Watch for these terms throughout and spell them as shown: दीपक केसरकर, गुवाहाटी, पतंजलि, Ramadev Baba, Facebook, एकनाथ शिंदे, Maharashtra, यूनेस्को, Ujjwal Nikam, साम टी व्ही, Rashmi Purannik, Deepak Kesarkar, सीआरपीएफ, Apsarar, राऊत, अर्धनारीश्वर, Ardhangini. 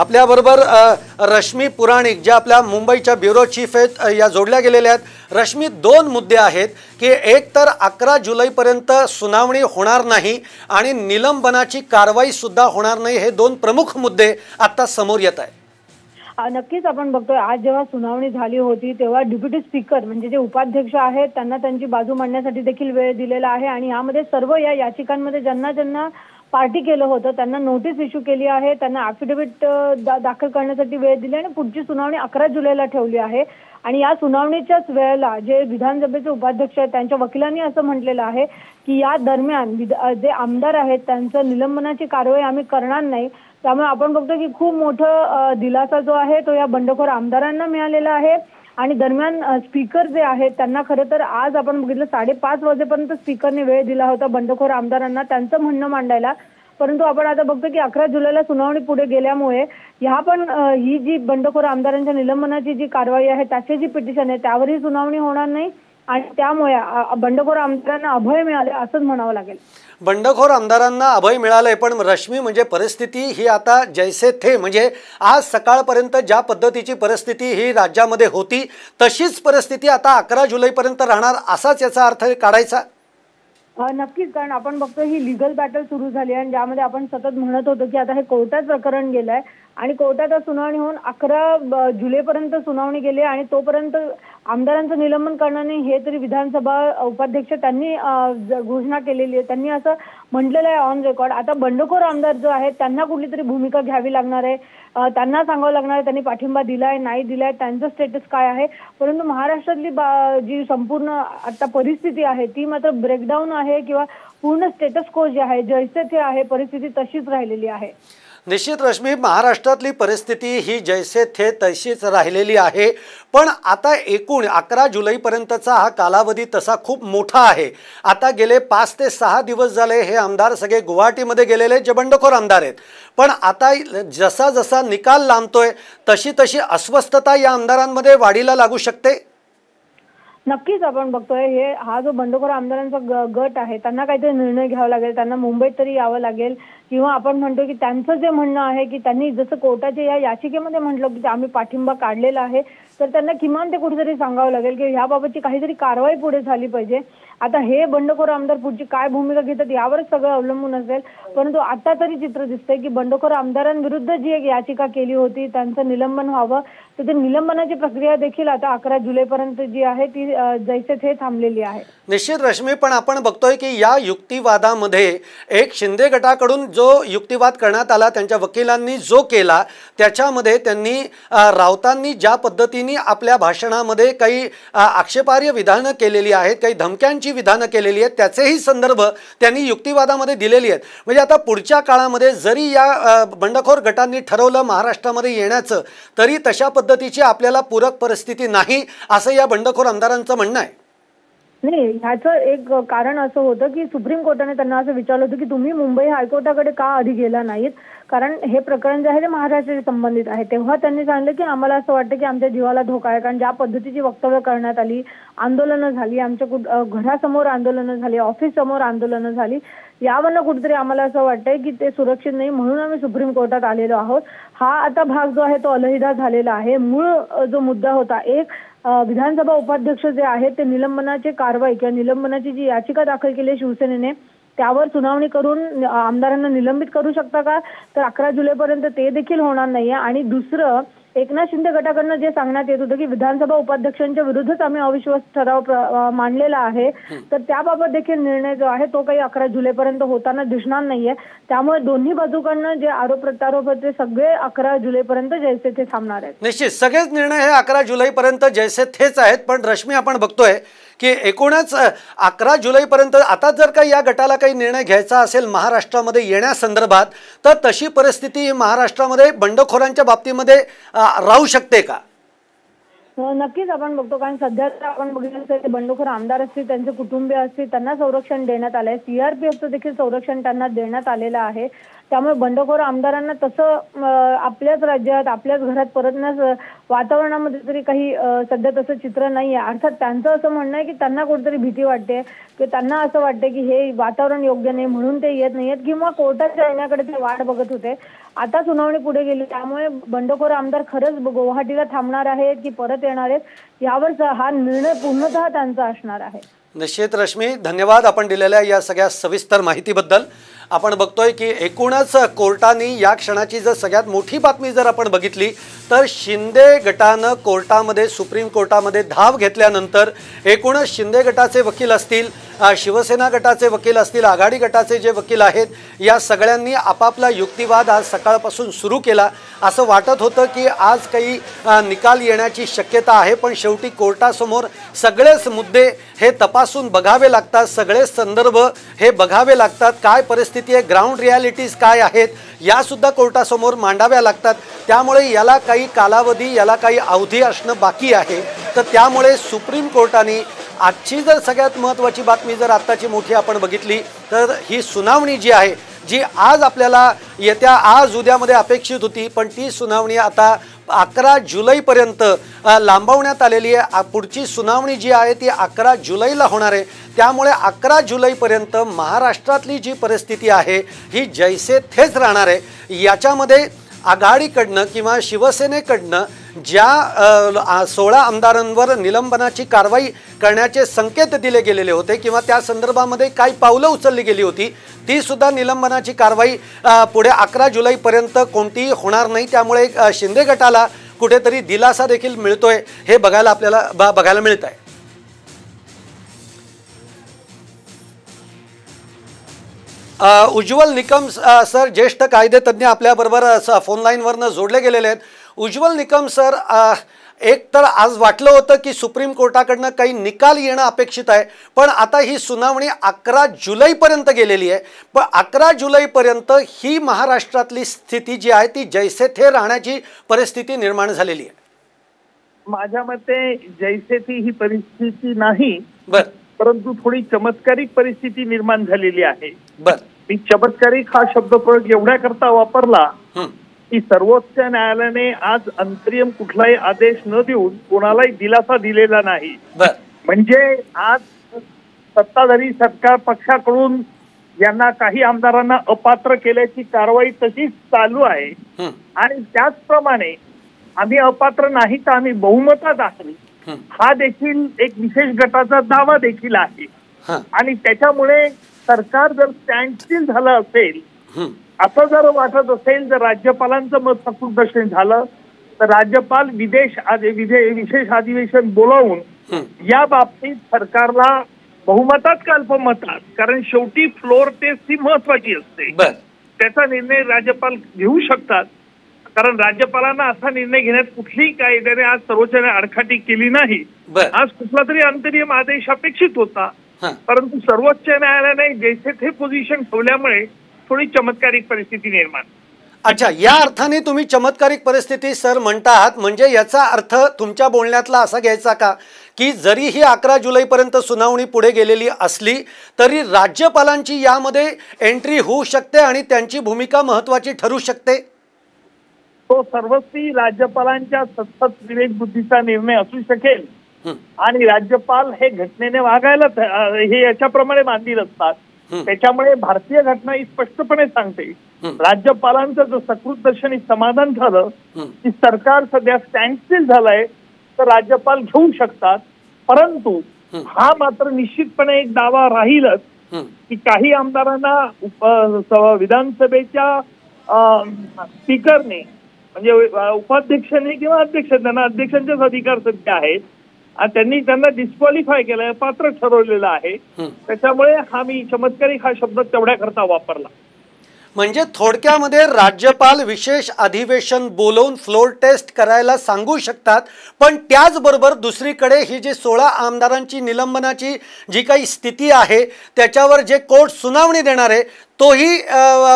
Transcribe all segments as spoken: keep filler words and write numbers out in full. आपल्याबरोबर रश्मी पुराणिक ज्या आपल्या मुंबईच्या ब्युरो चीफ आहेत या जोडल्या गेलेल्या आहेत। रश्मी, दोन मुद्दे आहेत की एक तर अकरा जुलैपर्यंत सुनावणी होणार नाही आणि निलंबनाची कारवाई सुद्धा होणार नाही, हे दोन प्रमुख मुद्दे आता समोर येत आहेत। नक्कीच आपण बघतोय आज जेव्हा सुनावणी झाली होती तेव्हा डिप्युटी स्पीकर म्हणजे जे उपाध्यक्ष आहेत त्यांना त्यांची बाजू मांडण्यासाठी देखील वेळ दिलेला आहे आणि यामध्ये सर्व या याचिकांमध्ये ज्यांना ज्यांना पार्टी केलं होतं त्यांना नोटीस इश्यू केली आहे, त्यांना ॲफिडेव्हिट दा, दाखल करण्यासाठी वेळ दिली आणि पुढची सुनावणी अकरा जुलैला ठेवली आहे। आणि या सुनावणीच्याच वेळेला जे विधानसभेचे उपाध्यक्ष आहेत त्यांच्या वकिलांनी असं म्हटलेलं आहे की या दरम्यान जे आमदार आहेत त्यांचं निलंबनाची कारवाई आम्ही करणार नाही। त्यामुळे आपण बघतो की खूप मोठा दिलासा जो आहे तो या बंडखोर आमदारांना मिळालेला आहे। आणि दरम्यान स्पीकर जे आहेत त्यांना खरं तर आज आपण बघितलं साडेपाच वाजेपर्यंत स्पीकरने वेळ दिला होता बंडखोर आमदारांना त्यांचं म्हणणं मांडायला, परंतु आपण आता बघतो की अकरा जुलैला सुनावणी पुढे गेल्यामुळे ह्या पण ही जी बंडखोर आमदारांच्या निलंबनाची जी कारवाई आहे त्याची जी पिटिशन आहे त्यावरही सुनावणी होणार नाही आणि त्यामुळे बंडखोर आमदारांना अभय मिळाले असंच म्हणावं लागेल। बंडखोर आमदारांना अभय मिळालंय, पण रश्मी म्हणजे परिस्थिती ही आता जैसे थे म्हणजे आज सकाळपर्यंत ज्या पद्धतीची परिस्थिती ही राज्यामध्ये होती तशीच परिस्थिती आता अकरा जुलैपर्यंत राहणार असाच याचा अर्थ काढायचा? नक्कीच, कारण आपण बघतो ही लिगल बॅटल सुरू झाली आणि ज्यामध्ये आपण सतत म्हणत होतो की आता हे कोर्टात प्रकरण गेलंय आणि कोर्टात सुनावणी होऊन अकरा जुलैपर्यंत सुनावणी गेली आणि तोपर्यंत आमदारांचं निलंबन करणं नाही हे तरी विधानसभा उपाध्यक्ष त्यांनी घोषणा केलेली आहे, त्यांनी असं म्हटलेलं आहे ऑन रेकॉर्ड। आता बंडखोर आमदार जो आहेत त्यांना कुठली तरी भूमिका घ्यावी लागणार आहे, त्यांना सांगावं लागणार आहे त्यांनी पाठिंबा दिलाय नाही दिलाय, त्यांचं स्टेटस काय आहे। परंतु महाराष्ट्रातली जी संपूर्ण आता परिस्थिती आहे ती मात्र ब्रेकडाऊन आहे किंवा पूर्ण स्टेटस को जे आहे जैसे ते आहे परिस्थिती तशीच राहिलेली आहे। निश्चित रश्मी, महाराष्ट्रातली परिस्थिती ही जैसे थे तशीच राहिलेली आहे, पण आता एकूण अकरा जुलैपर्यंतचा हा कालावधी तसा खूप मोठा आहे। आता गेले पाच ते सहा दिवस झाले हे आमदार सगळे गुवाहाटीमध्ये गेलेले जे बंडखोर आमदार आहेत, पण आता जसा जसा निकाल लांबतोय तशी तशी अस्वस्थता या आमदारांमध्ये वाढीला लागू शकते। नक्कीच आपण बघतोय हे हा जो बंडखोर आमदारांचा गट आहे त्यांना काहीतरी निर्णय घ्यावा लागेल, त्यांना मुंबईत तरी यावं लागेल किंवा आपण म्हणतो की त्यांचं जे म्हणणं आहे की त्यांनी जसं कोर्टाच्या या याचिकेमध्ये म्हटलं की आम्ही पाठिंबा काढलेला आहे तर त्यांना किमान ते कुठेतरी सांगावं लागेल की ह्याबाबतची काहीतरी कारवाई पुढे झाली पाहिजे। आता हे बंडखोर आमदार पुढची काय भूमिका घेतात यावरच सगळं अवलंबून असेल, परंतु आता तरी चित्र दिसतंय की बंडखोर आमदारांविरुद्ध जी एक याचिका केली होती त्यांचं निलंबन व्हावं तर ते निलंबनाची प्रक्रिया देखील आता अकरा जुलैपर्यंत जी आहे ती जैसे थे थांबलेली आहे। निश्चित रश्मी, पण आपण बघतोय की या युक्तिवादामध्ये एक शिंदे गटाकडून जो युक्तिवाद करण्यात आला त्यांच्या वकिलांनी जो केला त्याच्यामध्ये त्यांनी राऊतांनी ज्या पद्धतीने आपल्या भाषणामध्ये काही आक्षेपार्ह विधानं केलेली आहेत काही धमक्यांची विधानं केलेली आहेत त्याचेही संदर्भ त्यांनी युक्तिवादामध्ये दिलेली आहेत। म्हणजे आता पुढच्या काळामध्ये जरी या बंडखोर गटांनी ठरवलं महाराष्ट्रामध्ये येण्याचं तरी तशा पद्धतीची आपल्याला पूरक परिस्थिती नाही असं या बंडखोर आमदारांचं म्हणणं आहे। नाही, ह्याचं एक कारण असं होतं की सुप्रीम कोर्टाने त्यांना असं विचारलं होतं की तुम्ही मुंबई हायकोर्टाकडे का आधी गेला नाहीत, कारण हे प्रकरण जे आहे ते महाराष्ट्राशी संबंधित आहे। तेव्हा त्यांनी सांगितलं की आम्हाला असं वाटतं की आमच्या जीवाला धोका आहे, कारण ज्या पद्धतीची वक्तव्य करण्यात आली, आंदोलनं झाली, आमच्या घरासमोर आंदोलनं झाली, ऑफिस समोर आंदोलनं झाली, यावरनं कुठेतरी आम्हाला असं वाटतंय की ते सुरक्षित नाही म्हणून आम्ही सुप्रीम कोर्टात आलेलो आहोत। हा आता भाग जो आहे तो अलहिदा झालेला आहे। मूळ जो मुद्दा होता एक विधानसभा उपाध्यक्ष जे आहेत ते निलंबनाची कारवाई किंवा निलंबनाची जी याचिका दाखल केली आहे शिवसेनेने त्यावर सुनावणी करून आमदारांना निलंबित करू शकता का, तर अकरा जुलैपर्यंत ते देखील होणार नाहीये। आणि दुसरं एकनाथ शिंदे गटाकडनं जे सांगण्यात येत होतं की विधानसभा उपाध्यक्षांच्या विरुद्धच आम्ही अविश्वास ठराव मांडलेला आहे तर त्याबाबत देखील निर्णय जो आहे तो काही अकरा जुलैपर्यंत होताना दिसणार नाहीये। त्यामुळे दोन्ही बाजूकडनं जे आरोप प्रत्यारोप ते सगळे अकरा जुलैपर्यंत जैसे थे थांबणार आहेत। निश्चित सगळेच निर्णय हे अकरा जुलैपर्यंत जैसे थेच आहेत, पण रश्मी आपण बघतोय की एकूणच अकरा जुलैपर्यंत आता जर का या गटाला काही निर्णय घ्यायचा असेल महाराष्ट्रामध्ये येण्यासंदर्भात तर तशी परिस्थिती महाराष्ट्रामध्ये बंडखोरांच्या बाबतीमध्ये राहू शकते का? नक्कीच आपण बघतो, कारण सध्या आपण बघितलं असेल बंडखोर आमदार असतील त्यांचे कुटुंबीय असतील त्यांना संरक्षण देण्यात आलंय, सीआरपीएफचं देखील संरक्षण त्यांना देण्यात आलेलं आहे। त्यामुळे बंडखोर आमदारांना तसं आपल्याच राज्यात आपल्याच घरात परतण्यास वातावरणामध्ये तरी काही सध्या तसं चित्र नाही आहे। अर्थात त्यांचं असं म्हणणं आहे की त्यांना कुठेतरी भीती वाटते की त्यांना असं वाटते की हे वातावरण योग्य नाही म्हणून ते येत नाहीत किंवा कोर्टाच्या येण्याकडे ते वाट बघत होते। आता सुनावणी पुढे गेली त्यामुळे बंडखोर आमदार खरंच गुवाहाटीला थांबणार आहेत की परत येणार आहेत यावर हा निर्णय पूर्णतः त्यांचा असणार आहे। निश्चित रश्मी, धन्यवाद आपण दिलेल्या या सगळ्या सविस्तर माहितीबद्दल। आपण बघतोय की एकूणच कोर्टाने या क्षणाची जर सगळ्यात मोठी बातमी जर आपण बघितली तर शिंदे गटानं कोर्टामध्ये सुप्रीम कोर्टामध्ये धाव घेतल्यानंतर एकूणच शिंदे गटाचे वकील असतील, शिवसेना गटाचे वकील असतील, आघाडी गटाचे जे वकील आहेत या सगळ्यांनी आपापला युक्तिवाद आज सकाळपासून सुरू केला। असं वाटत होतं की आज काही निकाल येण्याची शक्यता आहे पण शेवटी कोर्टासमोर सगळेच मुद्दे हे तपासून बघावे लागतात, सगळेच संदर्भ हे बघावे लागतात, काय परिस्थिती आहे, ग्राउंड रिॲलिटीज काय आहेत यासुद्धा कोर्टासमोर मांडाव्या लागतात। त्यामुळे याला काही कालावधी याला काही अवधी असणं बाकी आहे। तर त्यामुळे सुप्रीम कोर्टाने आजची जर सगळ्यात महत्त्वाची बातमी जर आत्ताची मोठी आपण बघितली तर ही सुनावणी जी आहे जी आज आपल्याला येत्या आज उद्यामध्ये अपेक्षित होती पण ती सुनावणी आता अकरा जुलैपर्यंत लांबवण्यात आलेली आहे। पुढची सुनावणी जी आहे ती अकरा जुलैला होणार आहे। त्यामुळे अकरा जुलैपर्यंत महाराष्ट्रातली जी परिस्थिती आहे ही जैसे थेच राहणार आहे। याच्यामध्ये आघाडीकडनं किंवा शिवसेनेकडनं ज्या सोळा आमदारांवर निलंबनाची कारवाई करण्याचे संकेत दिले गेलेले होते किंवा त्या संदर्भामध्ये काही पावलं उचलली गेली होती तीसुद्धा निलंबनाची कारवाई पुढे अकरा जुलैपर्यंत कोणतीही होणार नाही। त्यामुळे शिंदे गटाला कुठेतरी दिलासा देखील मिळतोय हे बघायला आपल्याला ब बघायला मिळत आहे। उज्ज्वल निकम सर ज्येष्ठ कायदेतज्ञ आपल्याबरोबर फोनलाईनवरनं जोडले गेलेले आहेत। उज्ज्वल निकम सर, एक तर आज वाटलं होतं की सुप्रीम कोर्टाकडनं काही निकाल येणं अपेक्षित आहे पण आता ही सुनावणी अकरा जुलैपर्यंत गेलेली आहे पण अकरा जुलैपर्यंत ही महाराष्ट्रातली स्थिती जी आहे ती जैसे थे राहण्याची परिस्थिती निर्माण झालेली आहे। माझ्या मते जैसे ती ही परिस्थिती नाही बरं, परंतु थोडी चमत्कारिक परिस्थिती निर्माण झालेली आहे। बर, मी चमत्कारिक हा शब्दप्रयोग एवढ्याकरता वापरला की सर्वोच्च न्यायालयाने आज अंतरिम कुठलाही आदेश न देऊन कोणालाही दिलासा दिलेला नाही। म्हणजे आज सत्ताधारी सरकार पक्षाकडून यांना काही आमदारांना अपात्र केल्याची कारवाई तशीच चालू आहे आणि त्याचप्रमाणे आम्ही अपात्र नाही तर आम्ही बहुमतात आहे हा देखील एक विशेष गटाचा दावा देखील आहे आणि त्याच्यामुळे सरकार जर स्टँडस्टील झालं असेल असं जर वाटत असेल जर राज्यपालांचं मत पकडून दर्शन झालं तर राज्यपाल विदेश विशेष अधिवेशन बोलावून या बाबतीत सरकारला बहुमतात का अल्पमतात, कारण शेवटी फ्लोअर टेस्ट ही महत्वाची असते, त्याचा निर्णय राज्यपाल घेऊ शकतात। कारण राज्यपालांना असा निर्णय घेण्यात कुठलीही कायद्याने आज सर्वोच्च न्यायालयाने आडकाठी केली नाही। आज कुठला तरी अंतरिम आदेश अपेक्षित होता परंतु सर्वोच्च न्यायालयाने जैसे थे पोझिशन ठेवल्यामुळे थोडी चमत्कारिक परिस्थिती निर्माण। अच्छा, या अर्थाने तुम्ही चमत्कारिक परिस्थिती सर म्हणता आहात म्हणजे याचा अर्थ तुमच्या बोलण्यातला असा घ्यायचा का की जरी ही अकरा जुलैपर्यंत सुनावणी पुढे गेलेली असली तरी राज्यपालांची यामध्ये एंट्री होऊ शकते आणि त्यांची भूमिका महत्त्वाची ठरू शकते? तो सर्वस्वी राज्यपालांच्या सतत विवेकबुद्धीचा निर्णय असू शकेल आणि राज्यपाल हे घटनेने वागायला हे याच्याप्रमाणे मानतील असतात। त्याच्यामुळे भारतीय घटना ही स्पष्टपणे सांगते राज्यपालांचं जो सकृत दर्शनी समाधान झालं की सरकार सध्या स्टँडस्टील झालंय तर राज्यपाल घेऊ शकतात, परंतु हा मात्र निश्चितपणे एक दावा राहीलच की काही आमदारांना विधानसभेच्या स्पीकरने म्हणजे उपाध्यक्षांनी किंवा अध्यक्ष त्यांना अध्यक्षांचेच अधिकार सध्या आहेत आणि त्यांनी त्यांना डिस्क्वालिफाय केलं पात्र ठरवलेलं आहे। त्याच्यामुळे हा मी चमत्कारिक हा शब्द तेवढ्याकरता वापरला। म्हणजे थोडक्यामध्ये राज्यपाल विशेष अधिवेशन बोलवून फ्लोर टेस्ट करायला सांगू शकतात पण त्याचबरोबर दुसरीकडे ही जी सोळा आमदारांची निलंबनाची जी काही स्थिती आहे त्याच्यावर जे कोर्ट सुनावणी देणार आहे तोही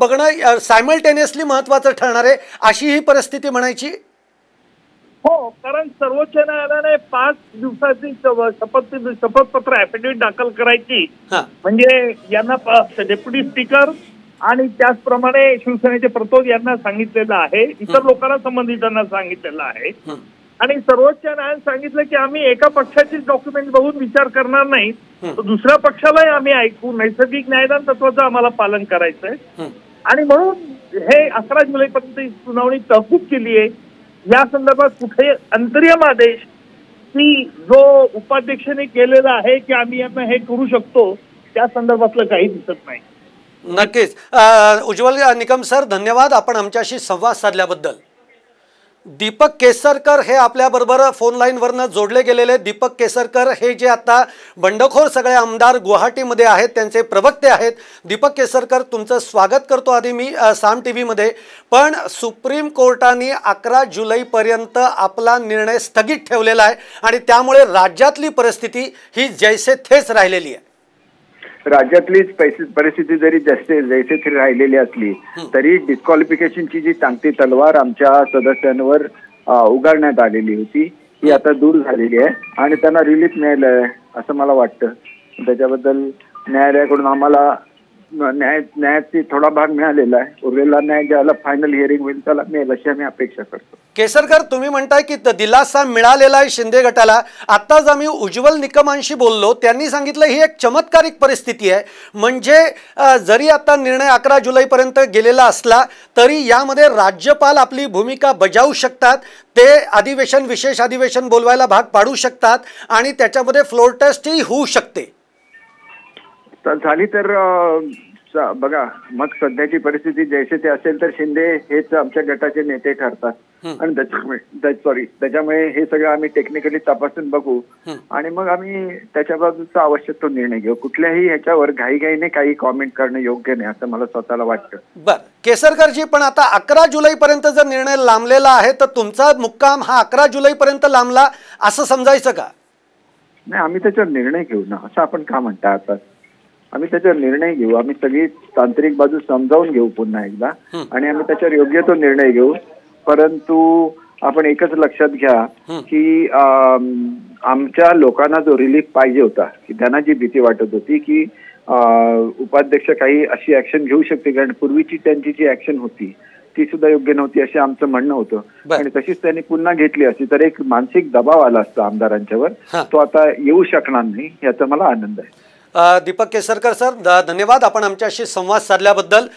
बघणं सायमल्टेनियसली महत्त्वाचं ठरणार आहे अशी ही परिस्थिती म्हणायची? हो, कारण सर्वोच्च न्यायालयाने पाच दिवसाची शपथ शपथपत्र ऍफिडेव्हिट दाखल करायची म्हणजे यांना डेप्युटी स्पीकर आणि त्याचप्रमाणे शिवसेनेचे प्रतोद यांना सांगितलेलं आहे, इतर लोकांना संबंधितांना सांगितलेलं आहे आणि सर्वोच्च न्यायालयाने सांगितलं की आम्ही एका पक्षाची डॉक्युमेंट बघून विचार करणार नाही, तर दुसऱ्या पक्षालाही आम्ही ऐकू, नैसर्गिक न्यायदान तत्वाचं आम्हाला पालन करायचं आहे आणि म्हणून हे अकरा जुलैपर्यंत सुनावणी तहकूब केली आहे. या संदर्भात कुठे अंतरिम आदेश की जो उपाध्यक्षाने केलेला आहे की आम्ही आता हे करू शकतो त्या संदर्भातलं काही दिसत नाही. नक्कीच. उज्ज्वल निकम सर, धन्यवाद आपण आमच्याशी संवाद साधल्याबद्दल. दीपक केसरकर हे आपल्याबरोबर फोन लाईनवरनं जोडले गेलेले. दीपक केसरकर हे जे आता बंडखोर सगळे आमदार गुवाहाटीमध्ये आहेत त्यांचे प्रवक्ते आहेत. दीपक केसरकर, तुमचं स्वागत करतो आधी मी साम टी व्हीमध्ये. पण सुप्रीम कोर्टाने अकरा जुलैपर्यंत आपला निर्णय स्थगित ठेवलेला आहे आणि त्यामुळे राज्यातली परिस्थिती ही जैसे थेच राहिलेली आहे. राज्यातलीच परिस्थिती जरी जसे जैसे तरी राहिलेली असली तरी डिस्क्वालिफिकेशनची जी चांगली तलवार आमच्या सदस्यांवर उगारण्यात आलेली होती ती आता दूर झालेली आहे आणि त्यांना रिलीफ मिळालं आहे असं मला वाटतं. त्याच्याबद्दल न्यायालयाकडून आम्हाला न्याय न्यायाचा थोडा भाग मिळालेला आहे. उरलेला न्याय ज्याला फायनल हिअरिंग होईल त्याला मिळेल अशी आम्ही अपेक्षा करतो. केसरकर, तुम्ही म्हणताय की दिलासा मिळालेला आहे शिंदे गटाला. आताच आम्ही उज्ज्वल निकमांशी बोललो, त्यांनी सांगितलं ही एक चमत्कारिक परिस्थिती आहे. म्हणजे जरी आता निर्णय अकरा जुलैपर्यंत गेलेला असला तरी यामध्ये राज्यपाल आपली भूमिका बजावू शकतात, ते अधिवेशन विशेष अधिवेशन बोलवायला भाग पाडू शकतात आणि त्याच्यामध्ये फ्लोर टेस्टही होऊ शकते. झाली तर बघा, मग सध्याची परिस्थिती जैसे ते असेल तर शिंदे हेच आमच्या गटाचे नेते ठरतात आणि त्याच्यामुळे सॉरी त्याच्यामुळे हे सगळं आम्ही टेक्निकली तपासून बघू आणि मग आम्ही त्याच्या बाजूचा आवश्यक तो निर्णय घेऊ. कुठल्याही ह्याच्यावर घाईघाईने काही कॉमेंट करणं योग्य नाही असं मला स्वतःला वाटतं. बरं केसरकरजी, पण आता अकरा जुलैपर्यंत जर निर्णय लांबलेला आहे तर तुमचा मुक्काम हा अकरा जुलैपर्यंत लांबला असं समजायचं का? नाही, आम्ही त्याच्यावर निर्णय घेऊ ना. असं आपण का म्हणता? आता आम्ही त्याच्यावर निर्णय घेऊ, आम्ही सगळी तांत्रिक बाजू समजावून घेऊ पुन्हा एकदा आणि आम्ही त्याच्यावर योग्य तो निर्णय घेऊ. परंतु आपण एकच लक्षात घ्या की आमच्या लोकांना जो रिलीफ पाहिजे होता की त्यांना जी भीती वाटत होती की उपाध्यक्ष काही अशी ऍक्शन घेऊ शकते, कारण पूर्वीची त्यांची जी ऍक्शन होती ती सुद्धा योग्य नव्हती असे आमचं म्हणणं होतं आणि तशीच त्यांनी पुन्हा घेतली असती तर एक मानसिक दबाव आला असता आमदारांच्यावर, तो आता येऊ शकणार नाही याचा मला आनंद आहे. दीपक केसरकर सर, धन्यवाद आपण आमच्याशी संवाद साधल्याबद्दल.